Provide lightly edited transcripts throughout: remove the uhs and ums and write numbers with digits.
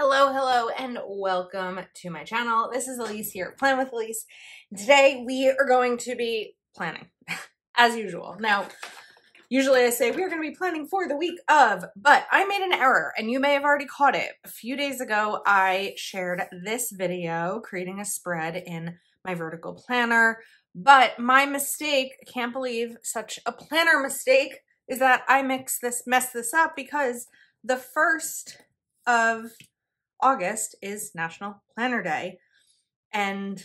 Hello, hello, and welcome to my channel. This is Ilysse here, Plan With Ilysse. Today we are going to be planning, as usual. Now, usually I say we're going to be planning for the week of, but I made an error, and you may have already caught it. A few days ago, I shared this video, creating a spread in my vertical planner, but my mistake, I can't believe such a planner mistake, is that I messed this up because the 1st of August is National Planner Day, and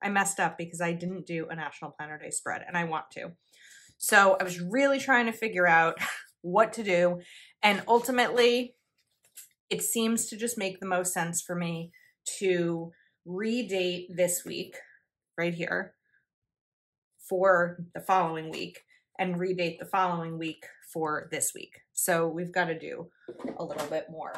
I messed up because I didn't do a National Planner Day spread, and I want to. So I was really trying to figure out what to do, and ultimately it seems to just make the most sense for me to redate this week right here for the following week and redate the following week for this week. So we've got to do a little bit more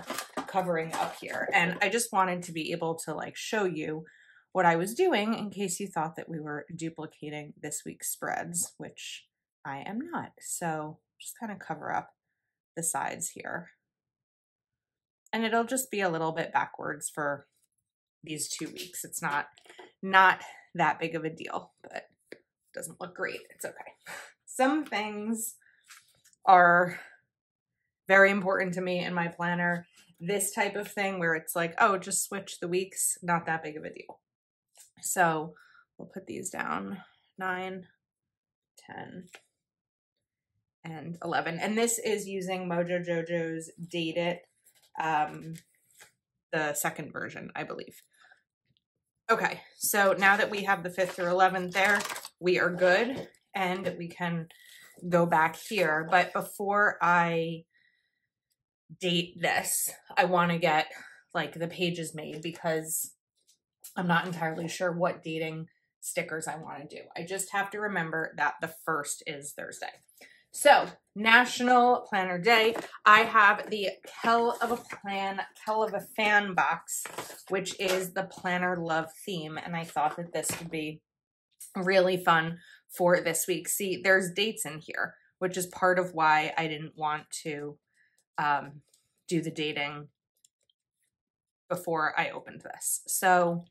covering up here. And I just wanted to be able to like show you what I was doing in case you thought that we were duplicating this week's spreads, which I am not. So just kind of cover up the sides here. And it'll just be a little bit backwards for these 2 weeks. It's not that big of a deal, but it doesn't look great. It's okay. Some things are very important to me in my planner. This type of thing where it's like, oh, just switch the weeks, not that big of a deal. So we'll put these down, 9, 10, and 11. And this is using Mojo Jojo's Date It, the 2nd version, I believe. Okay, so now that we have the 5th through 11th there, we are good, and we can go back here. But before I date this, I want to get like the pages made because I'm not entirely sure what dating stickers I want to do. I just have to remember that the 1st is Thursday. So National Planner Day, I have the KellofaPlan KellofaFan Box, which is the planner love theme. And I thought that this would be really fun for this week. See, there's dates in here, which is part of why I didn't want to do the dating before I opened this. So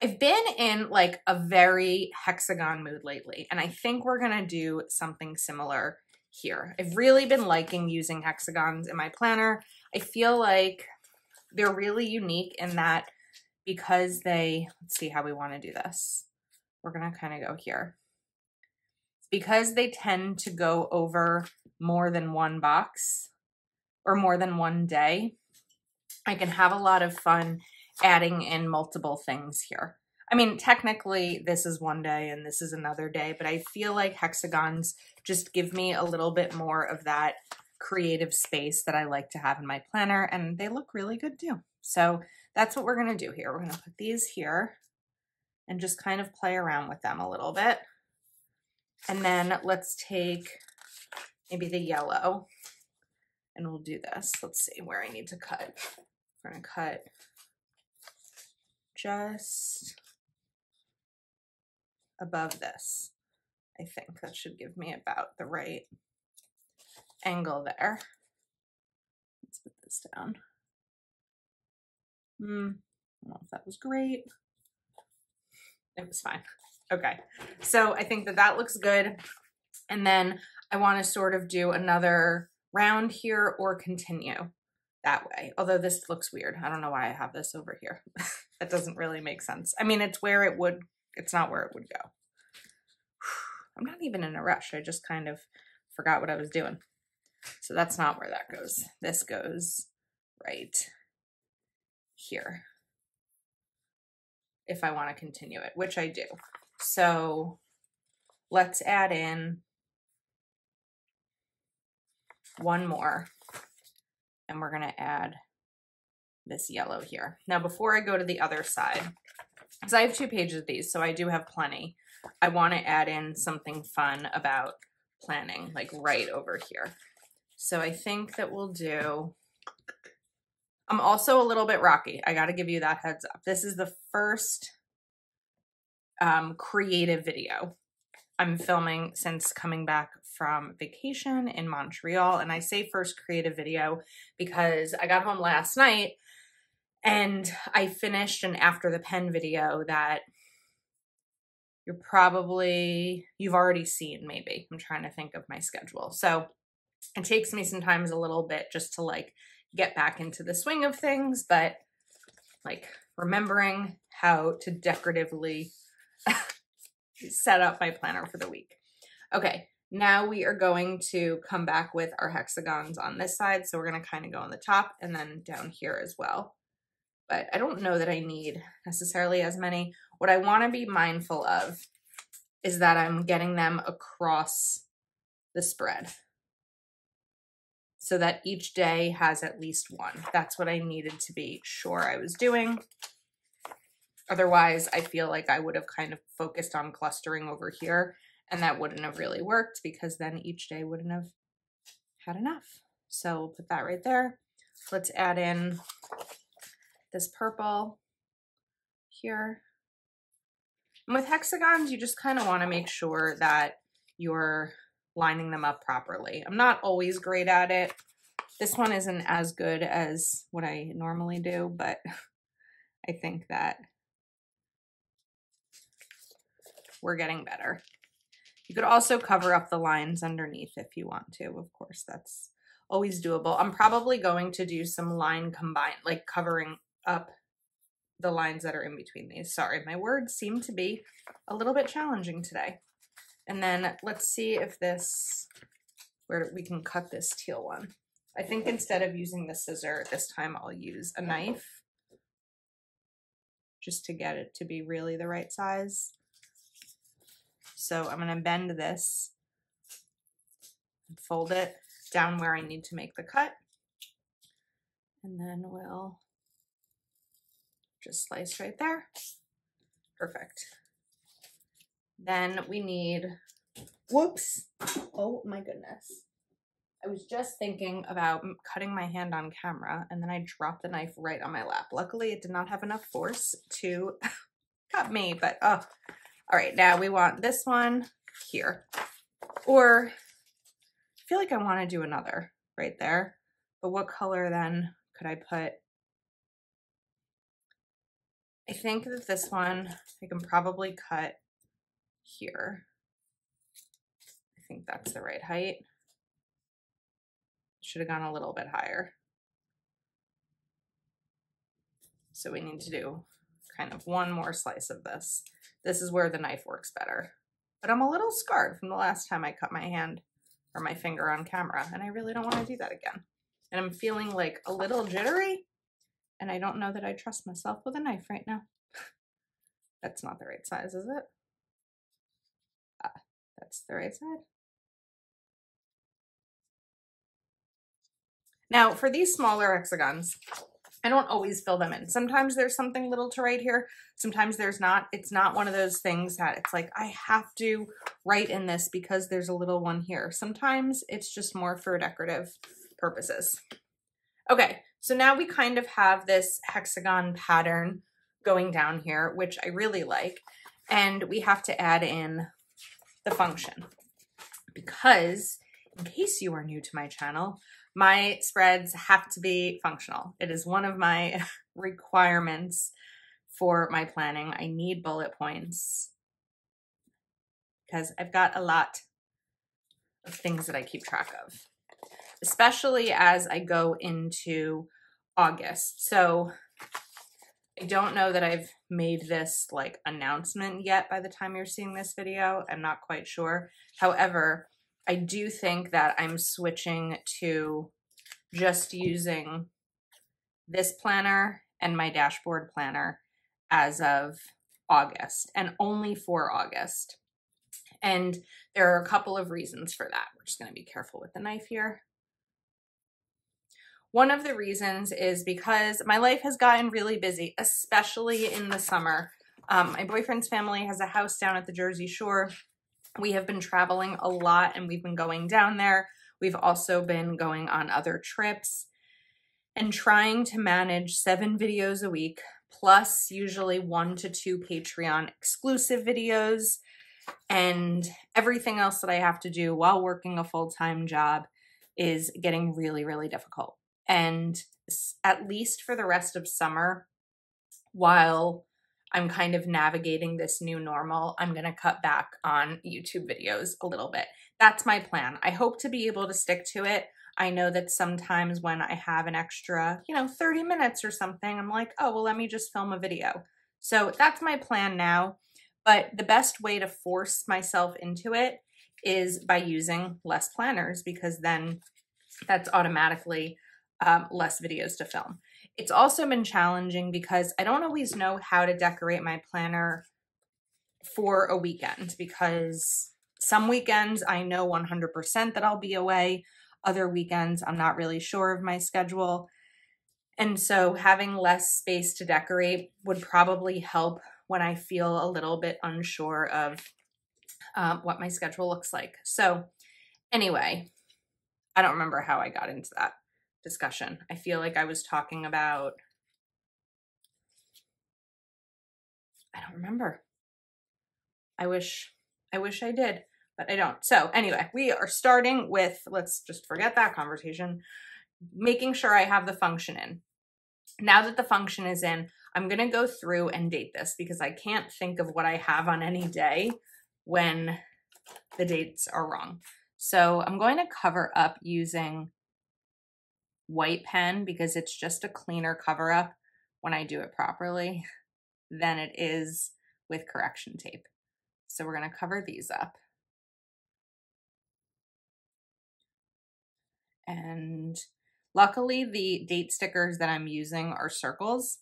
I've been in like a very hexagon mood lately, and I think we're gonna do something similar here. I've really been liking using hexagons in my planner. I feel like they're really unique in that because they, let's see how we wanna do this. We're gonna kind of go here. Because they tend to go over more than one box, or more than one day, I can have a lot of fun adding in multiple things here. I mean, technically this is one day and this is another day, but I feel like hexagons just give me a little bit more of that creative space that I like to have in my planner, and they look really good too. So that's what we're gonna do here. We're gonna put these here and just kind of play around with them a little bit. And then let's take maybe the yellow, and we'll do this. Let's see where I need to cut. We're gonna cut just above this. I think that should give me about the right angle there. Let's put this down. I don't know if that was great. It was fine. Okay, so I think that that looks good. And then I wanna sort of do another round here or continue that way. Although this looks weird. I don't know why I have this over here. That doesn't really make sense. I mean, it's where it would, it's not where it would go. I'm not even in a rush. I just kind of forgot what I was doing. So that's not where that goes. This goes right here if I want to continue it, which I do. So let's add in one more, and we're gonna add this yellow here. Now, before I go to the other side, because I have 2 pages of these, so I do have plenty, I wanna add in something fun about planning, like right over here. So I think that we'll do, I'm also a little bit rocky. I gotta give you that heads up. This is the 1st creative video I'm filming since coming back from vacation in Montreal. And I say 1st creative video because I got home last night And I finished an after the pen video that you've already seen maybe. I'm trying to think of my schedule. So it takes me sometimes a little bit just to like get back into the swing of things, but like remembering how to decoratively set up my planner for the week. Okay, now we are going to come back with our hexagons on this side. So we're gonna kind of go on the top and then down here as well. But I don't know that I need necessarily as many. What I want to be mindful of is that I'm getting them across the spread so that each day has at least one. That's what I needed to be sure I was doing. Otherwise, I feel like I would have kind of focused on clustering over here, and that wouldn't have really worked because then each day wouldn't have had enough. So we'll put that right there. Let's add in this purple here. And with hexagons, you just kind of want to make sure that you're lining them up properly. I'm not always great at it. This one isn't as good as what I normally do, but I think that we're getting better. You could also cover up the lines underneath if you want to, of course, that's always doable. I'm probably going to do some line combine, like covering up the lines that are in between these. Sorry, my words seem to be a little bit challenging today. And then let's see if this, where we can cut this teal one. I think instead of using the scissor, this time I'll use a knife just to get it to be really the right size. So I'm gonna bend this and fold it down where I need to make the cut. And then we'll just slice right there. Perfect. Then we need, whoops, oh my goodness. I was just thinking about cutting my hand on camera and then I dropped the knife right on my lap. Luckily it did not have enough force to cut me, but oh. All right, now we want this one here. Or I feel like I want to do another right there, but what color then could I put? I think that this one I can probably cut here. I think that's the right height. Should have gone a little bit higher. So we need to do kind of one more slice of this. This is where the knife works better. But I'm a little scarred from the last time I cut my hand or my finger on camera, and I really don't want to do that again. And I'm feeling like a little jittery, and I don't know that I trust myself with a knife right now. That's not the right size, is it? Ah, that's the right side. Now, for these smaller hexagons, I don't always fill them in. Sometimes there's something little to write here. Sometimes there's not. It's not one of those things that it's like, I have to write in this because there's a little one here. Sometimes it's just more for decorative purposes. Okay, so now we kind of have this hexagon pattern going down here, which I really like. And we have to add in the function because, in case you are new to my channel, my spreads have to be functional. It is one of my requirements for my planning. I need bullet points because I've got a lot of things that I keep track of, especially as I go into August. So I don't know that I've made this like announcement yet by the time you're seeing this video. I'm not quite sure. However, I do think that I'm switching to just using this planner and my dashboard planner as of August and only for August. And there are a couple of reasons for that. We're just going to be careful with the knife here. One of the reasons is because my life has gotten really busy, especially in the summer. My boyfriend's family has a house down at the Jersey Shore. We have been traveling a lot and we've been going down there. We've also been going on other trips and trying to manage 7 videos a week, plus usually 1 to 2 Patreon exclusive videos and everything else that I have to do while working a full-time job is getting really, really difficult. And at least for the rest of summer, while I'm kind of navigating this new normal, I'm going to cut back on YouTube videos a little bit. That's my plan. I hope to be able to stick to it. I know that sometimes when I have an extra, 30 minutes or something, I'm like, oh, well, let me just film a video. So that's my plan now. But the best way to force myself into it is by using less planners, because then that's automatically less videos to film. It's also been challenging because I don't always know how to decorate my planner for a weekend, because some weekends I know 100% that I'll be away. Other weekends, I'm not really sure of my schedule. And so having less space to decorate would probably help when I feel a little bit unsure of what my schedule looks like. So anyway, I don't remember how I got into that discussion. I feel like I was talking about, I don't remember. I wish I did. But I don't. So anyway, we are starting with, let's just forget that conversation, making sure I have the function in. Now that the function is in, I'm going to go through and date this, because I can't think of what I have on any day when the dates are wrong. So I'm going to cover up using white pen, because it's just a cleaner cover up when I do it properly than it is with correction tape. So we're going to cover these up. And luckily the date stickers that I'm using are circles,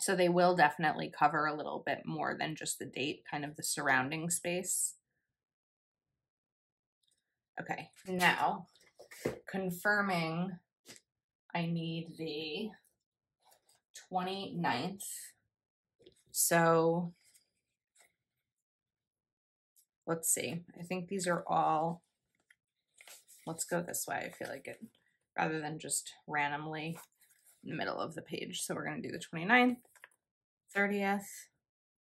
so they will definitely cover a little bit more than just the date, kind of the surrounding space. Okay, now confirming I need the 29th. So let's see, I think these are all, let's go this way. I feel like it, rather than just randomly in the middle of the page. So we're going to do the 29th, 30th.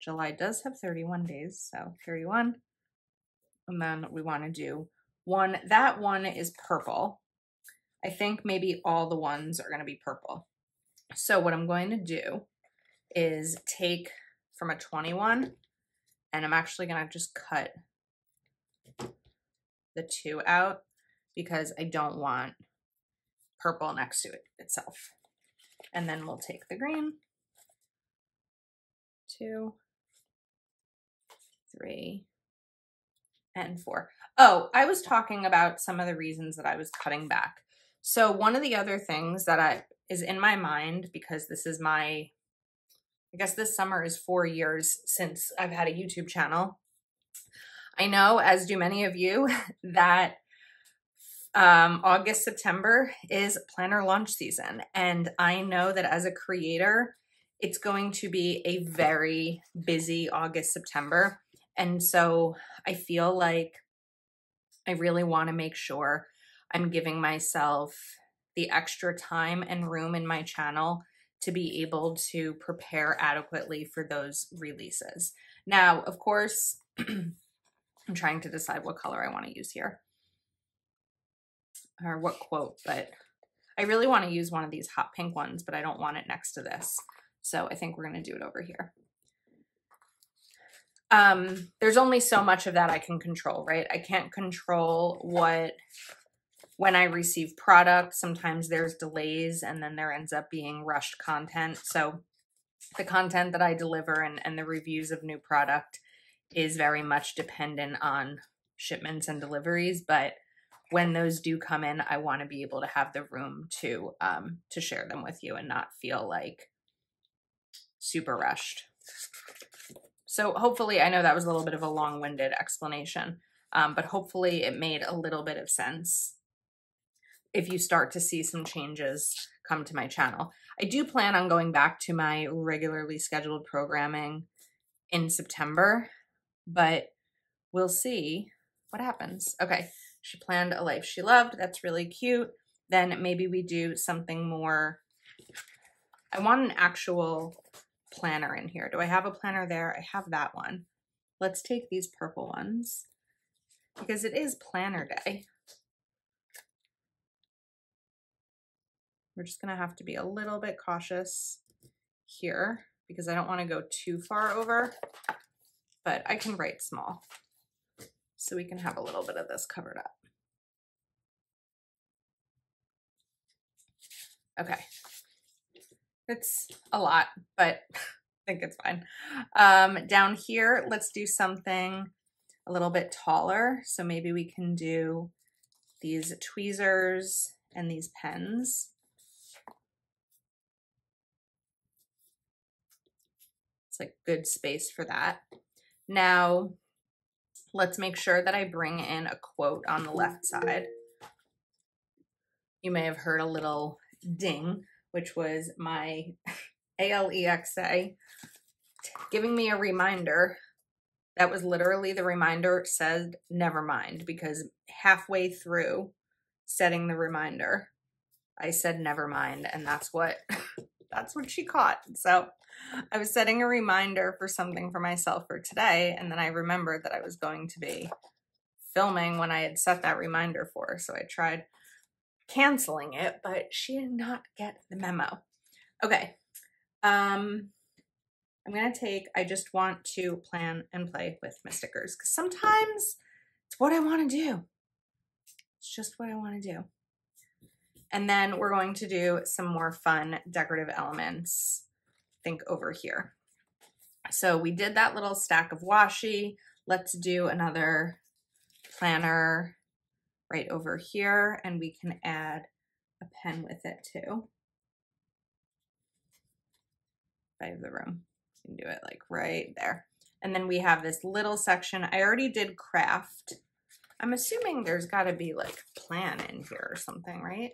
July does have 31 days, so 31. And then we want to do one. That one is purple. I think maybe all the ones are going to be purple. So what I'm going to do is take from a 21, and I'm actually going to just cut the 2 out, because I don't want purple next to it itself. And then we'll take the green, 2, 3, and 4. Oh, I was talking about some of the reasons that I was cutting back. So one of the other things that is in my mind, because this is my, I guess this summer is 4 years since I've had a YouTube channel. I know, as do many of you, that August, September is planner launch season. And I know that as a creator, it's going to be a very busy August, September. And so I feel like I really want to make sure I'm giving myself the extra time and room in my channel to be able to prepare adequately for those releases. Now, of course, I'm trying to decide what color I want to use here, or what quote, but I really want to use one of these hot pink ones, but I don't want it next to this. So I think we're going to do it over here. There's only so much of that I can control, right? I can't control when I receive product. Sometimes there's delays, and then there ends up being rushed content. So the content that I deliver and the reviews of new product is very much dependent on shipments and deliveries, but when those do come in, I want to be able to have the room to share them with you and not feel like super rushed. So hopefully, I know that was a little bit of a long-winded explanation, but hopefully it made a little bit of sense if you start to see some changes come to my channel. I do plan on going back to my regularly scheduled programming in September, but we'll see what happens. Okay. She planned a life she loved. That's really cute. Then maybe we do something more. I want an actual planner in here. Do I have a planner there? I have that one. Let's take these purple ones, because it is planner day. We're just gonna have to be a little bit cautious here because I don't want to go too far over, but I can write small so we can have a little bit of this covered up. Okay, it's a lot, but I think it's fine. Down here, let's do something a little bit taller. So maybe we can do these tweezers and these pens. It's like good space for that. Now, let's make sure that I bring in a quote on the left side. You may have heard a little ding, which was my Alexa giving me a reminder. That was literally the reminder said, never mind, because halfway through setting the reminder, I said, never mind. And that's what she caught. So I was setting a reminder for something for myself for today. And then I remembered that I was going to be filming when I had set that reminder for. So I tried canceling it, but she did not get the memo. Okay. I'm going to take, I just want to plan and play with my stickers because sometimes it's what I want to do. It's just what I want to do. And then we're going to do some more fun decorative elements, I think, over here. So we did that little stack of washi. Let's do another planner right over here, and we can add a pen with it too. If I have the room. Can do it like right there. And then we have this little section. I already did craft. I'm assuming there's got to be like plan in here or something, right?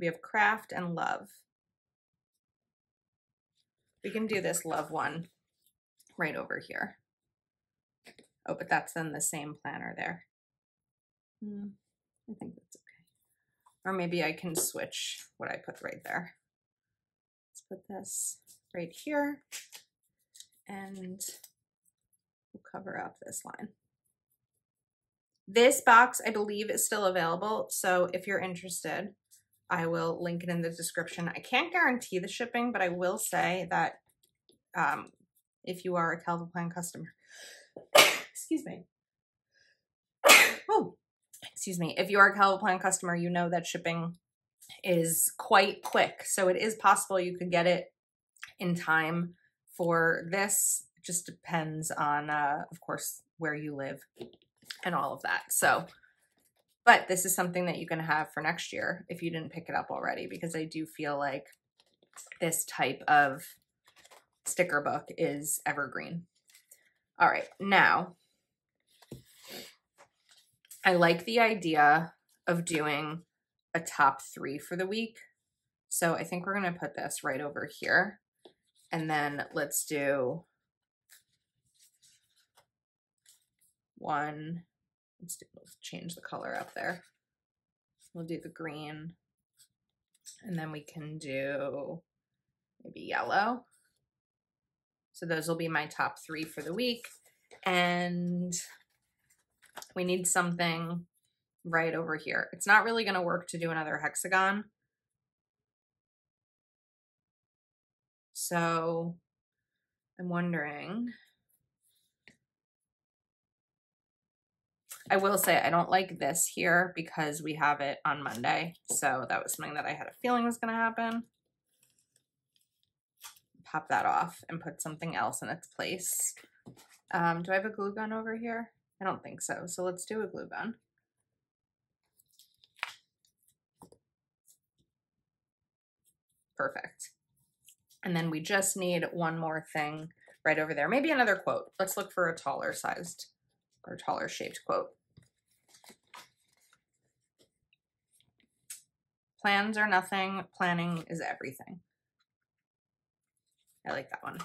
We have craft and love. We can do this love one right over here. Oh, but that's in the same planner there. I think that's okay. Or maybe I can switch what I put right there. Let's put this right here, and we'll cover up this line. This box, I believe, is still available, so if you're interested, I will link it in the description. I can't guarantee the shipping, but I will say that if you are a Calva Plan customer, excuse me, oh, excuse me, if you are a Calva Plan customer, you know that shipping is quite quick, so it is possible you could get it in time for this. It just depends on, of course, where you live and all of that. So, but this is something that you can have for next year if you didn't pick it up already, because I do feel like this type of sticker book is evergreen. All right, now I like the idea of doing a top three for the week. So I think we're going to put this right over here. And then let's do one. Let's change the color up there. We'll do the green. And then we can do maybe yellow. So those will be my top three for the week. And we need something right over here. It's not really going to work to do another hexagon. So I'm wondering, I will say I don't like this here because we have it on Monday. So that was something that I had a feeling was going to happen. Pop that off and put something else in its place. Do I have a glue gun over here? I don't think so. So let's do a glue gun. Perfect. And then we just need one more thing right over there. Maybe another quote. Let's look for a taller sized or taller shaped quote. Plans are nothing. Planning is everything. I like that one.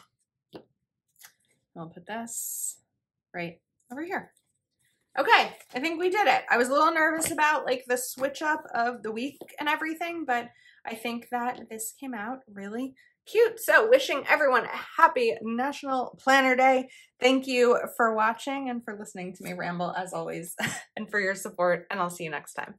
I'll put this right over here. Okay, I think we did it. I was a little nervous about like the switch up of the week and everything, but I think that this came out really cute. So wishing everyone a happy National Planner Day. Thank you for watching and for listening to me ramble as always, and for your support, and I'll see you next time.